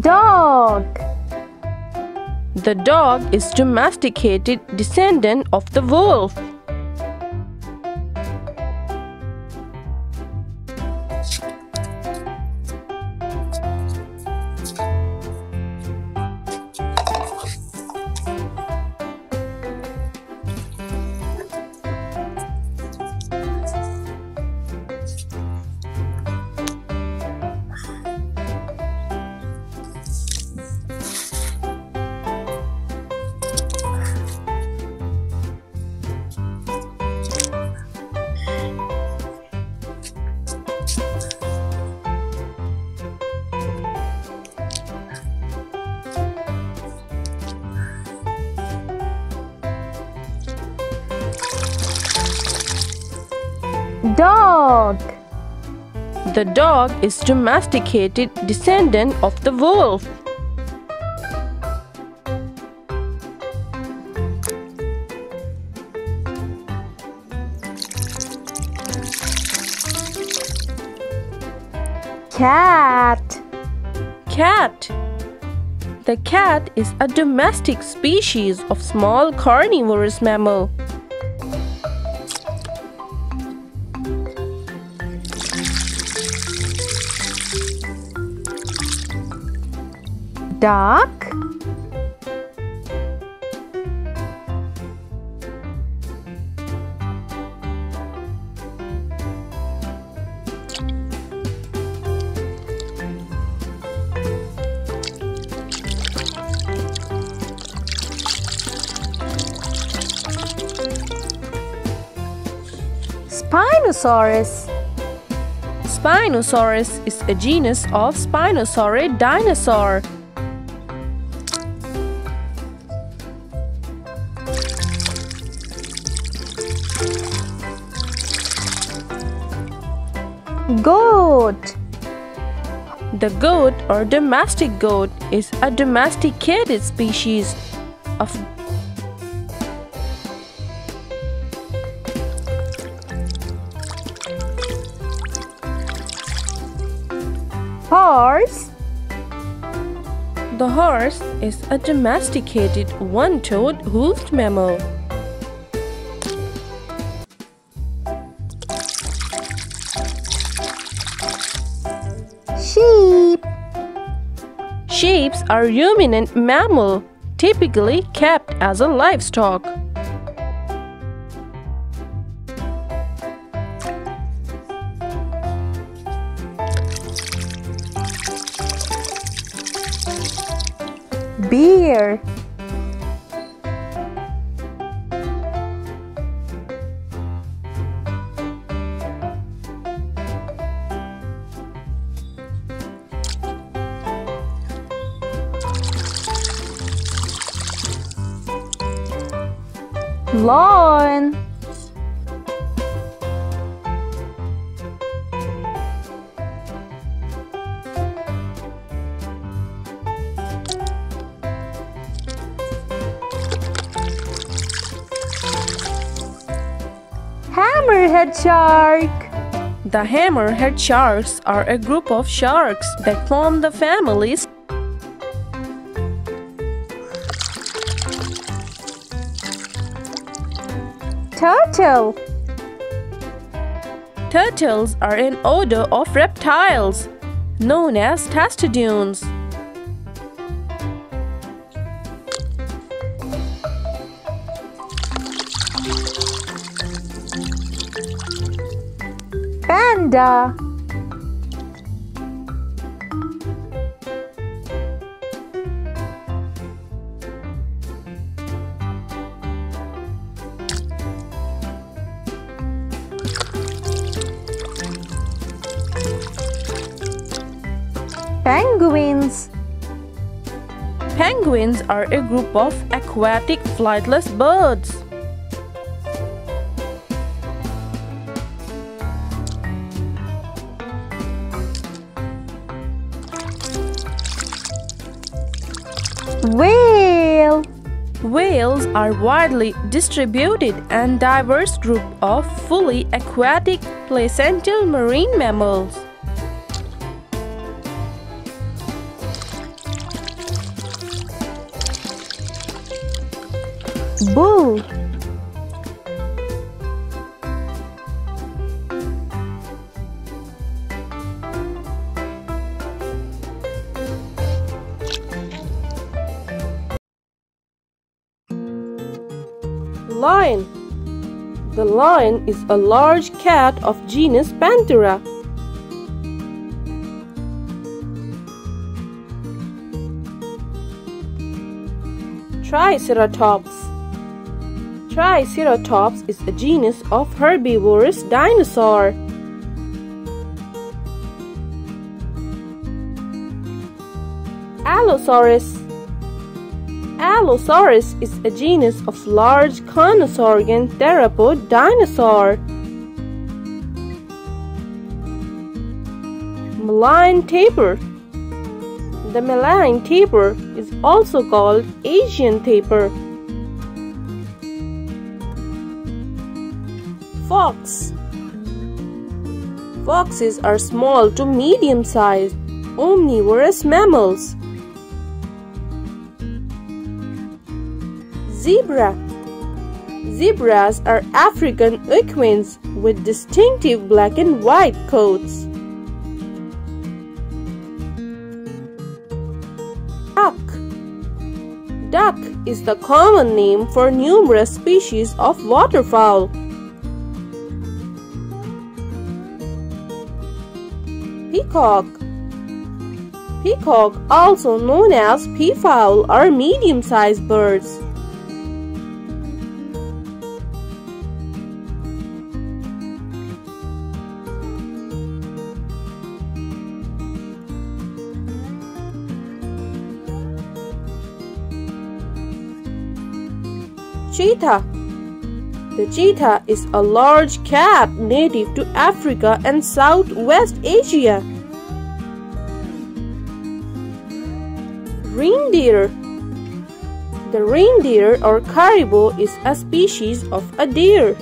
Dog. The dog is domesticated descendant of the wolf. Dog. The dog is domesticated descendant of the wolf. Cat. Cat. The cat is a domestic species of small carnivorous mammal. Duck. Spinosaurus. Spinosaurus is a genus of Spinosaurid dinosaur. Goat. The goat or domestic goat is a domesticated species of horse. The horse is a domesticated one-toed hoofed mammal. Sheep. Sheep are ruminant mammal, typically kept as a livestock. Bear. Lion. Hammerhead shark. The hammerhead sharks are a group of sharks that form the families turtle. Turtles are an order of reptiles known as tastodunes. Panda. Penguins. Penguins are a group of aquatic flightless birds. Whale. Whales are widely distributed and diverse group of fully aquatic placental marine mammals. Bull. Lion. The lion is a large cat of genus Panthera. Triceratops. Triceratops is a genus of herbivorous dinosaur. Allosaurus. Allosaurus is a genus of large conosorgan theropod dinosaur. Malayan tapir. The Malayan tapir is also called Asian tapir. Fox. Foxes are small to medium-sized omnivorous mammals. Zebra. Zebras are African equines with distinctive black and white coats. Duck. Duck is the common name for numerous species of waterfowl. Peacock. Peacock, also known as peafowl, are medium-sized birds. Cheetah. The cheetah is a large cat native to Africa and Southwest Asia. Reindeer. The reindeer or caribou is a species of a deer.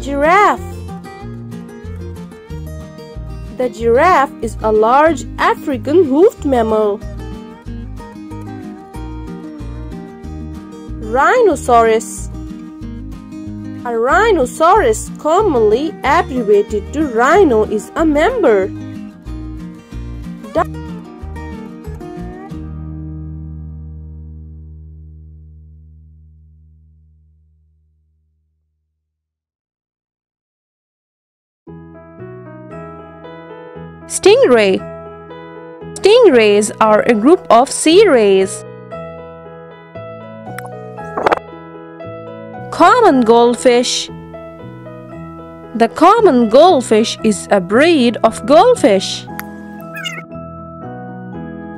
Giraffe. The giraffe is a large African hoofed mammal. Rhinoceros. A rhinoceros, commonly abbreviated to rhino, is a member. Stingray. Stingrays are a group of sea rays. Common goldfish. The common goldfish is a breed of goldfish.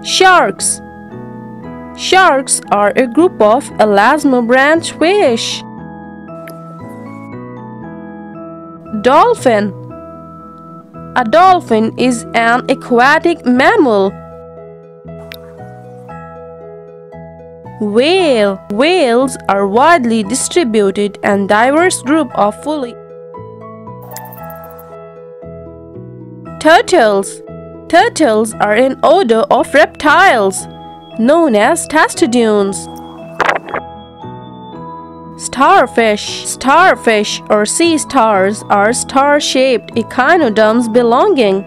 Sharks. Sharks are a group of elasmobranch fish. Dolphin. A dolphin is an aquatic mammal. Whale. Whales are widely distributed and diverse group of fully. Turtles. Turtles are an order of reptiles known as Testudines. Starfish. Starfish or sea stars are star-shaped echinoderms belonging.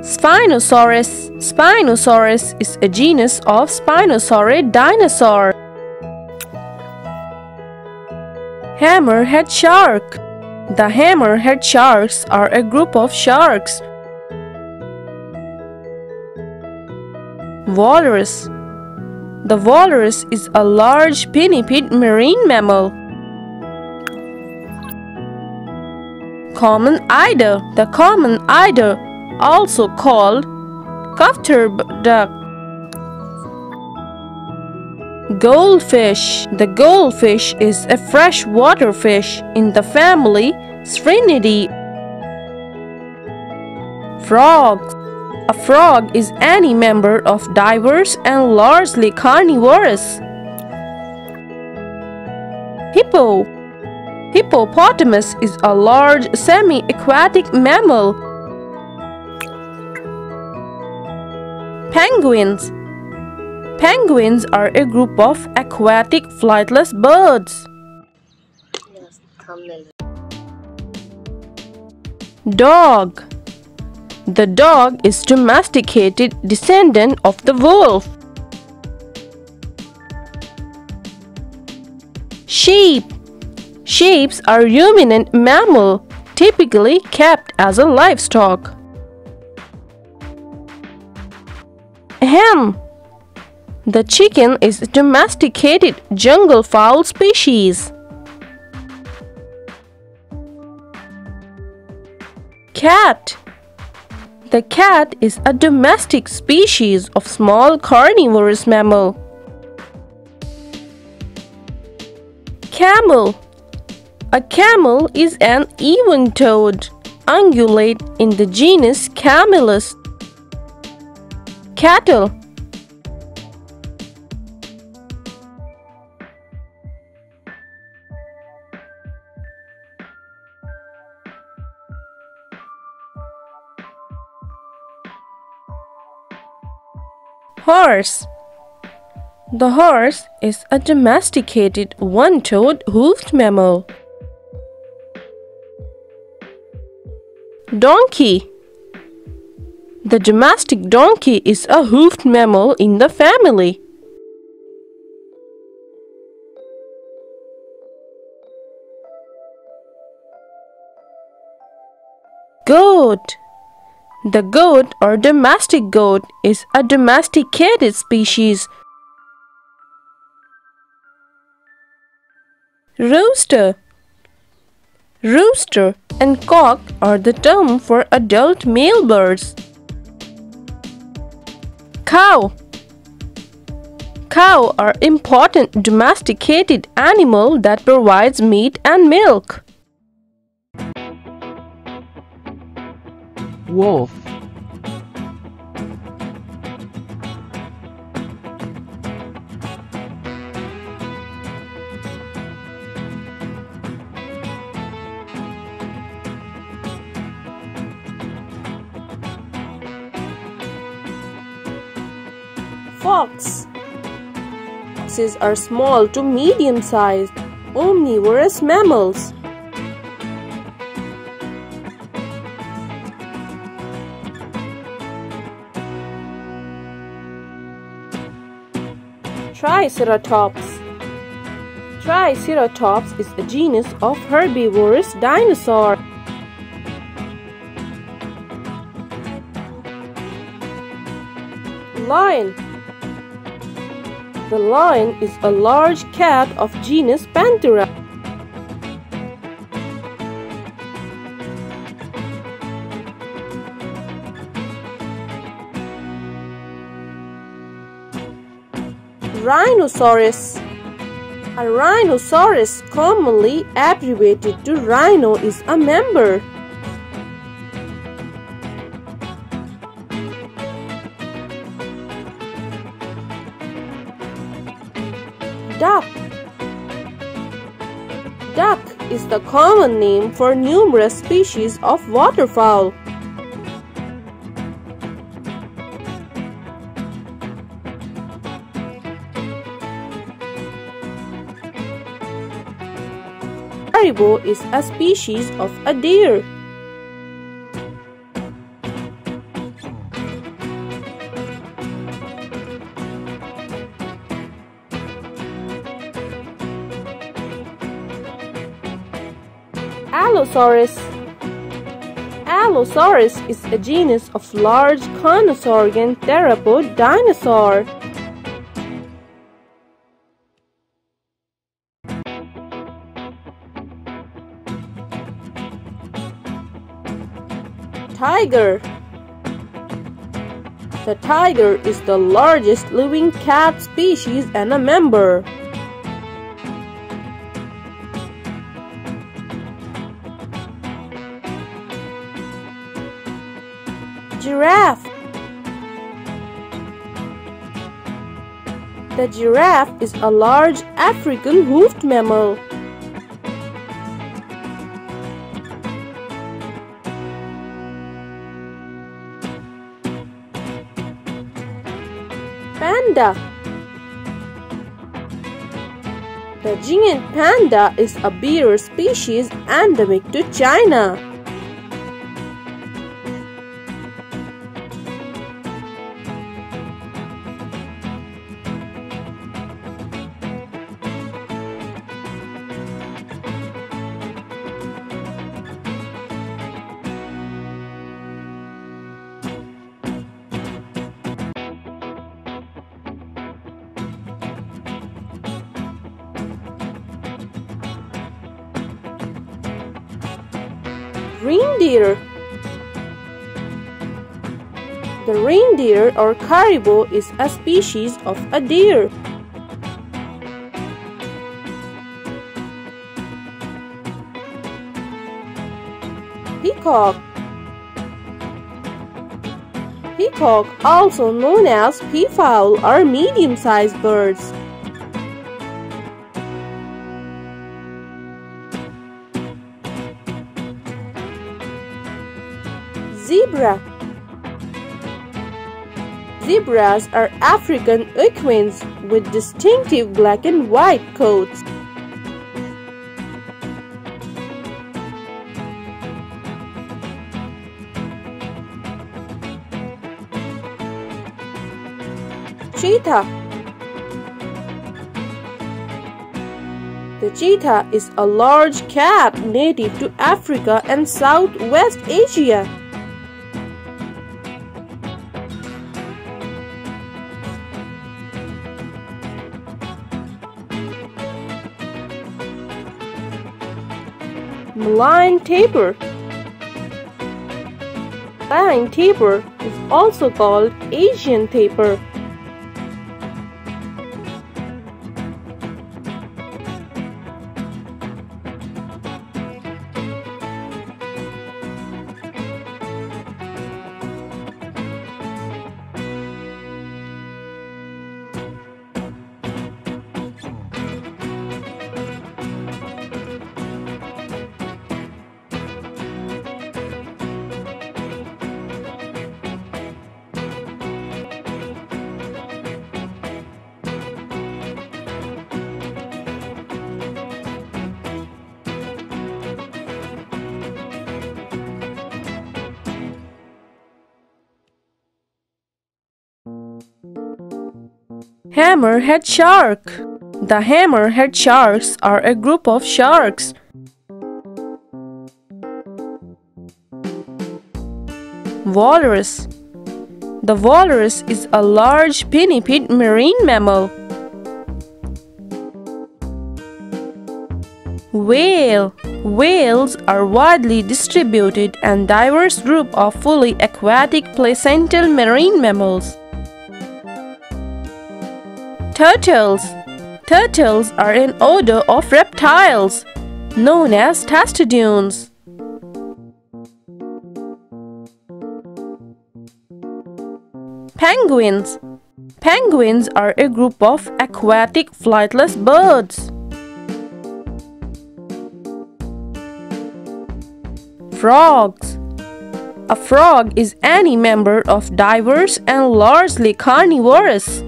Spinosaurus. Spinosaurus is a genus of spinosaurid dinosaur. Hammerhead shark. The hammerhead sharks are a group of sharks. Walrus. The walrus is a large pinniped marine mammal. Common eider. The common eider, also called cuftered duck, Goldfish. The goldfish is a freshwater fish in the family Sirenidae. Frogs. A frog is any member of diverse and largely carnivorous. Hippo. Hippopotamus is a large semi-aquatic mammal. Penguins. Penguins are a group of aquatic flightless birds. Dog. The dog is domesticated descendant of the wolf. Sheep. Sheep are ruminant mammal, typically kept as a livestock. Hen. The chicken is a domesticated jungle fowl species. Cat. The cat is a domestic species of small carnivorous mammal. Camel. A camel is an even-toed ungulate in the genus Camelus. Cattle. Horse. The horse is a domesticated one-toed hoofed mammal. Donkey. The domestic donkey is a hoofed mammal in the family. Goat. The goat or domestic goat is a domesticated species. Rooster. Rooster and cock are the term for adult male birds. Cow. Cow are important domesticated animal that provides meat and milk. Wolf. Fox. Foxes are small to medium-sized omnivorous mammals. Triceratops. Triceratops is a genus of herbivorous dinosaur. Lion. The lion is a large cat of genus Panthera. Rhinoceros. A rhinoceros, commonly abbreviated to rhino, is a member. Duck. Duck is the common name for numerous species of waterfowl. Caribou is a species of a deer. Allosaurus. Allosaurus is a genus of large conosorgan theropod dinosaur. Tiger. The tiger is the largest living cat species and a member. Giraffe. The giraffe is a large African hoofed mammal. Panda. The giant panda is a bear species endemic to China. Reindeer. The reindeer or caribou is a species of a deer. Peacock. Peacock, also known as peafowl, are medium-sized birds. Zebra. Zebras are African equines with distinctive black and white coats. Cheetah. The cheetah is a large cat native to Africa and Southwest Asia. Lion tapir. Lion tapir is also called Asian tapir. Hammerhead shark. The hammerhead sharks are a group of sharks. Walrus. The walrus is a large pinniped marine mammal. Whale. Whales are widely distributed and diverse group of fully aquatic placental marine mammals. Turtles. Turtles are an order of reptiles known as tastodunes. Penguins. Penguins are a group of aquatic flightless birds. Frogs. A frog is any member of diverse and largely carnivorous.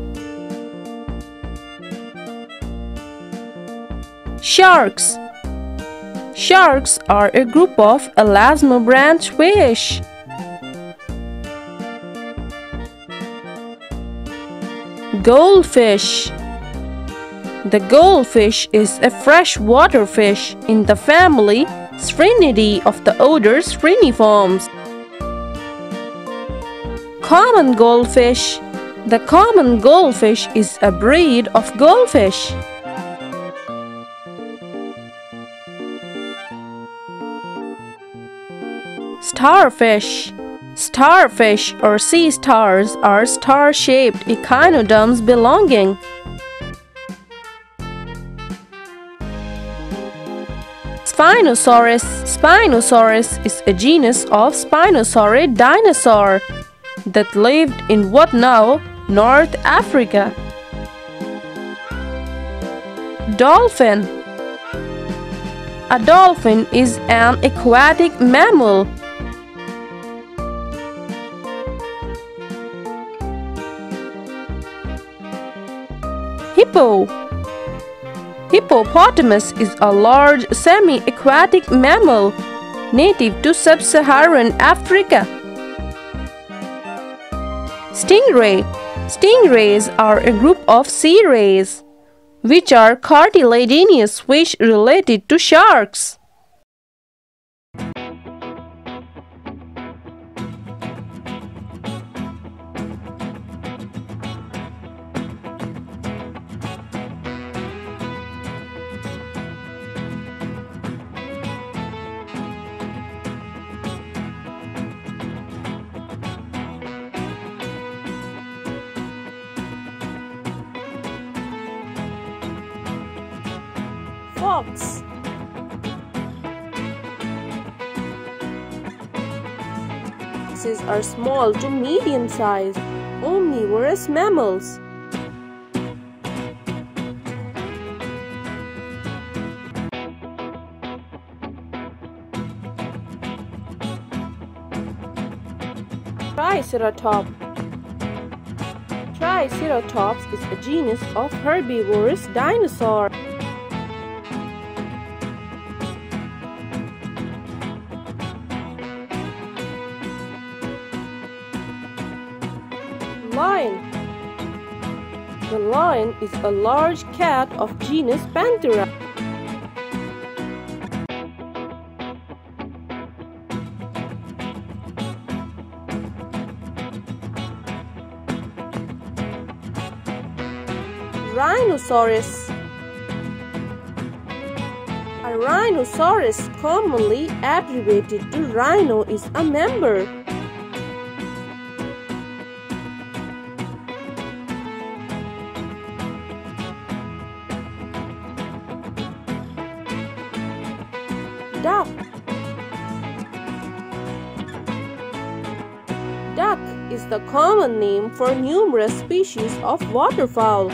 Sharks. Sharks are a group of elasmobranch fish. Goldfish. The goldfish is a freshwater fish in the family Sphrynidae of the order Sphryniformes. Common goldfish. The common goldfish is a breed of goldfish. Starfish. Starfish or sea stars are star-shaped echinoderms belonging Spinosaurus. Spinosaurus is a genus of spinosaurid dinosaur that lived in what now North Africa. Dolphin. A dolphin is an aquatic mammal. Hippo. Hippopotamus is a large semi-aquatic mammal native to sub-Saharan Africa. Stingray. Stingrays are a group of sea rays, which are cartilaginous fish related to sharks. Fox. Foxes are small to medium-sized, omnivorous mammals. Triceratops. Triceratops is a genus of herbivorous dinosaurs. Lion. The lion is a large cat of genus Panthera. Rhinoceros. A rhinoceros, commonly abbreviated to rhino, is a member. Duck. Duck is the common name for numerous species of waterfowl.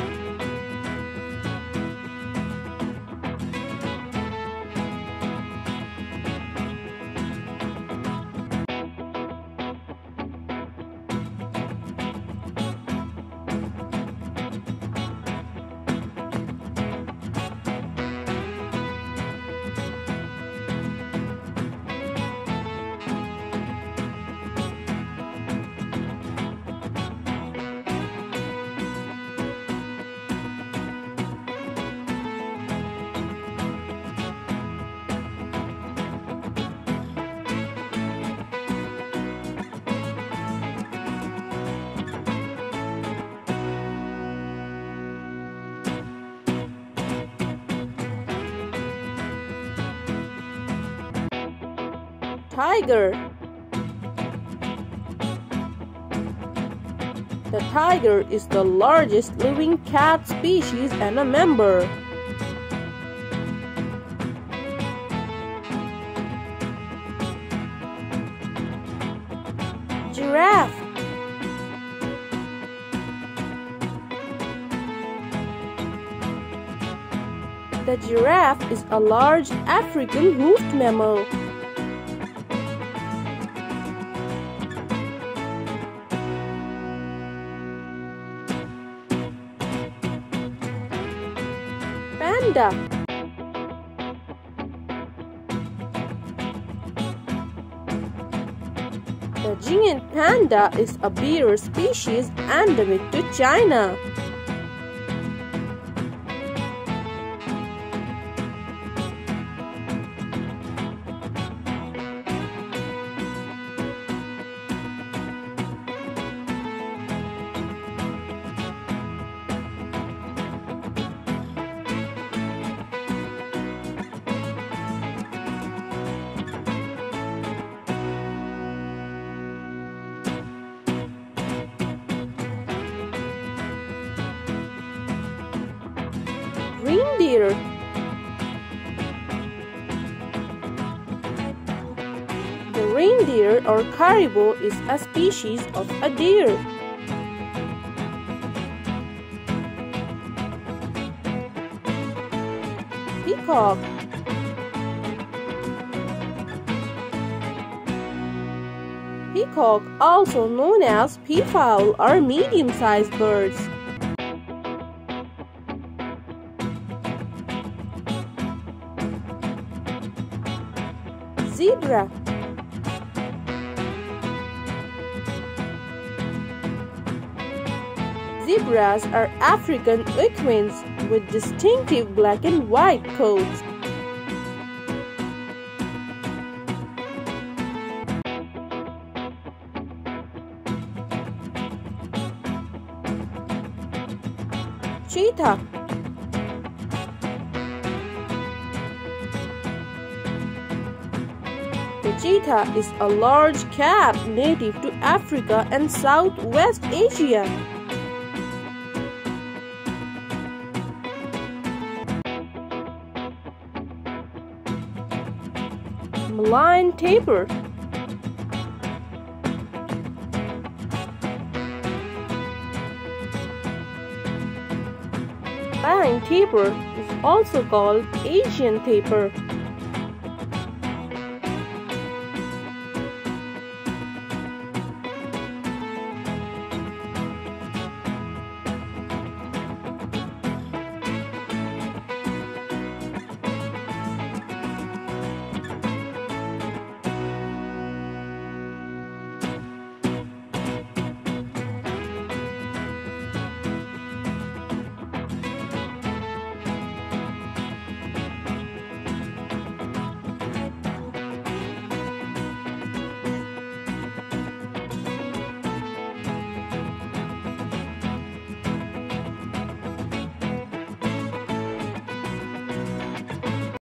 Tiger. The tiger is the largest living cat species and a member. Giraffe. The giraffe is a large African hoofed mammal. Panda. The giant panda is a beaver species endemic to China. reindeer. The reindeer or caribou is a species of a deer. Peacock. Peacock, also known as peafowl, are medium-sized birds. Zebra. Zebras are African equines with distinctive black and white coats. Cheetah. The cheetah is a large cat native to Africa and Southwest Asia. Malayan tapir. Malayan tapir is also called Asian tapir.